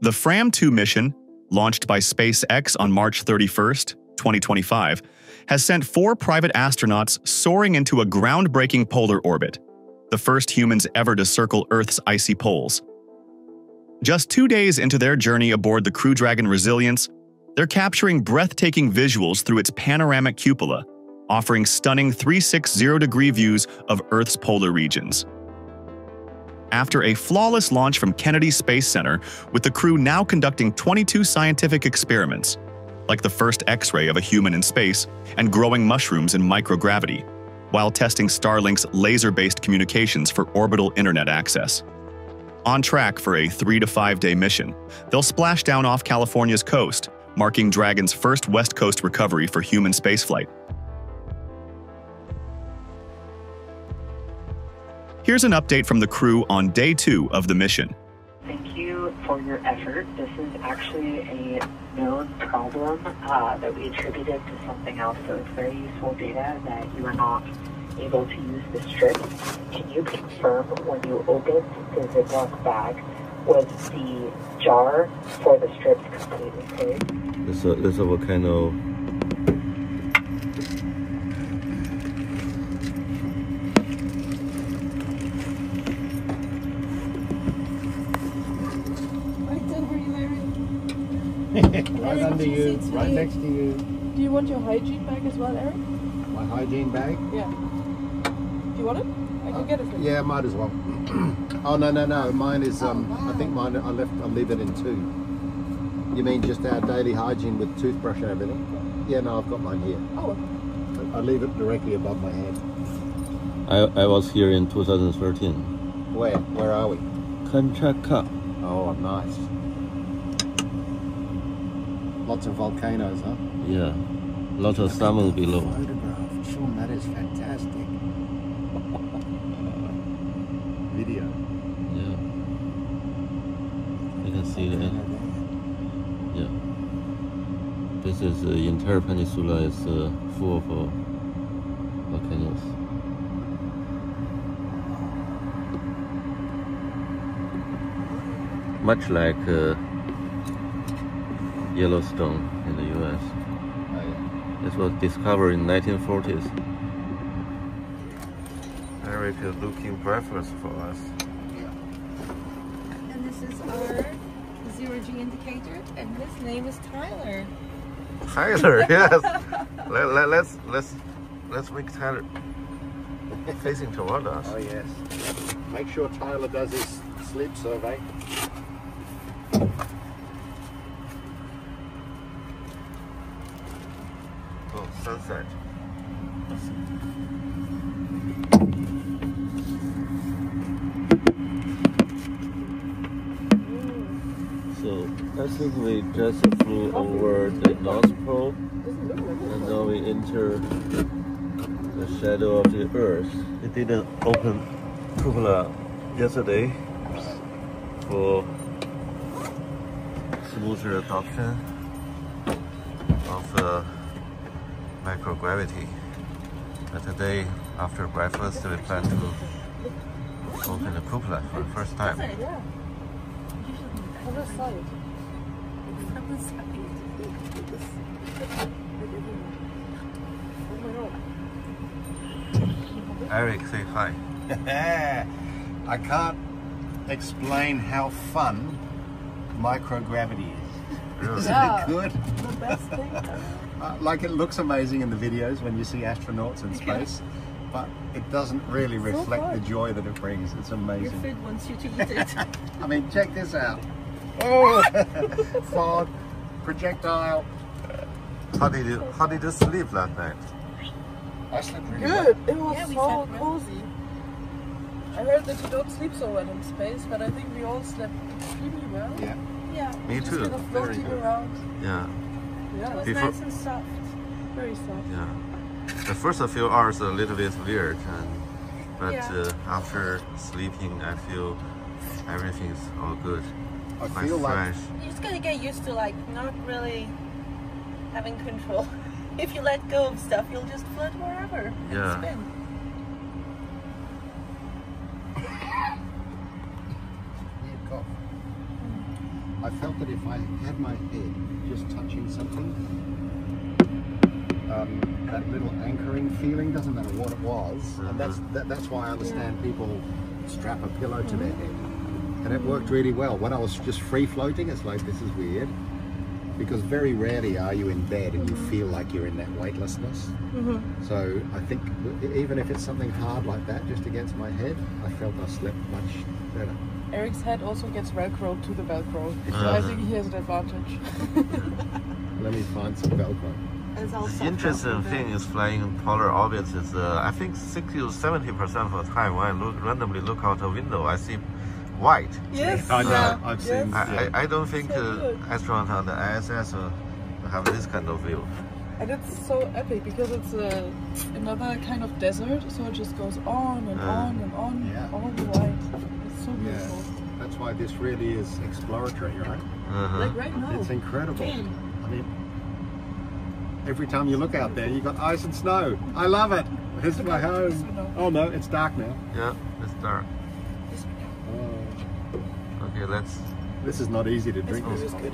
The Fram-2 mission, launched by SpaceX on March 31st, 2025, has sent 4 private astronauts soaring into a groundbreaking polar orbit, the first humans ever to circle Earth's icy poles. Just 2 days into their journey aboard the Crew Dragon Resilience, they're capturing breathtaking visuals through its panoramic cupola, offering stunning 360-degree views of Earth's polar regions. After a flawless launch from Kennedy Space Center, with the crew now conducting 22 scientific experiments, like the first X-ray of a human in space and growing mushrooms in microgravity, while testing Starlink's laser-based communications for orbital internet access. On track for a 3- to 5-day mission, they'll splash down off California's coast, marking Dragon's first West Coast recovery for human spaceflight. Here's an update from the crew on day 2 of the mission. Thank you for your effort. This is actually a known problem that we attributed to something else, so it's very useful data that you are not able to use this trip. Can you confirm when you opened the Ziploc bag, was the jar for the strips completely clean? It's a volcano. Right under you, right next to you. Do you want your hygiene bag as well, Eric? My hygiene bag? Yeah. Do you want it? I can get it for you. Yeah, might as well. Oh, no. Mine is, I think mine, I'll leave it in 2. You mean just our daily hygiene with toothbrush and everything? Yeah, no, I've got mine here. Oh. I'll leave it directly above my head. I was here in 2013. Where are we? Kontraka. Oh, nice. Lots of volcanoes, huh? Yeah, lots of summer below. Photograph, Sean, that is fantastic. Video. Yeah, you can see that. Yeah, this is the entire peninsula is full of volcanoes. Much like Yellowstone in the U.S. Oh, yeah. This was discovered in 1940s. Eric is looking breakfast for us. Yeah. And this is our zero-G indicator, and his name is Tyler. Tyler, yes. let's make Tyler facing toward us. Oh yes. Make sure Tyler does his sleep survey. Sunset. So I think we just flew over the North Pole, and now we enter the shadow of the Earth. It didn't open cupola yesterday for smoother adoption of microgravity. But today, after breakfast, we plan to open the cupola for the first time. Eric, say hi. I can't explain how fun microgravity is. Really? Isn't it good? The best thing ever. Like, it looks amazing in the videos when you see astronauts in space, but it doesn't really reflect the joy that it brings. It's amazing. Your food wants you to eat it. I mean, check this out. Oh, FOD, projectile. How did you sleep that night? I slept really good. Well. It was so cozy. I heard that you don't sleep so well in space, but I think we all slept extremely well. Yeah. Yeah. Me too. Kind of floating around. Yeah. Yeah, it was nice and soft, very soft. Yeah, the first few hours are a little bit weird, but after sleeping, I feel everything's all good. I feel fresh. Like you're just gonna get used to like not really having control. If you let go of stuff, you'll just float wherever and spin. I felt that if I had my head just touching something, that little anchoring feeling, doesn't matter what it was, and that's why I understand people strap a pillow to their head. And it worked really well. When I was just free floating, it's like, this is weird, because very rarely are you in bed and you feel like you're in that weightlessness. So I think even if it's something hard like that, just against my head, I felt I slept much better. Eric's head also gets Velcro to the Velcro, so I think he has an advantage. Let me find some Velcro. The interesting thing is flying in polar orbits is I think 60 or 70% of the time when I randomly look out a window, I see white. Yes, I know. I've seen. I don't think astronauts on the ISS have this kind of view. And it's so epic because it's another kind of desert, so it just goes on and on and on, all the white. It's so beautiful. That's why this really is exploratory, right? Like right now, it's incredible. Damn. I mean, every time you look out there, you've got ice and snow. I love it. This is my home. Oh no, it's dark now. Yeah, it's dark. Okay, let's... This is not easy to drink. This is good.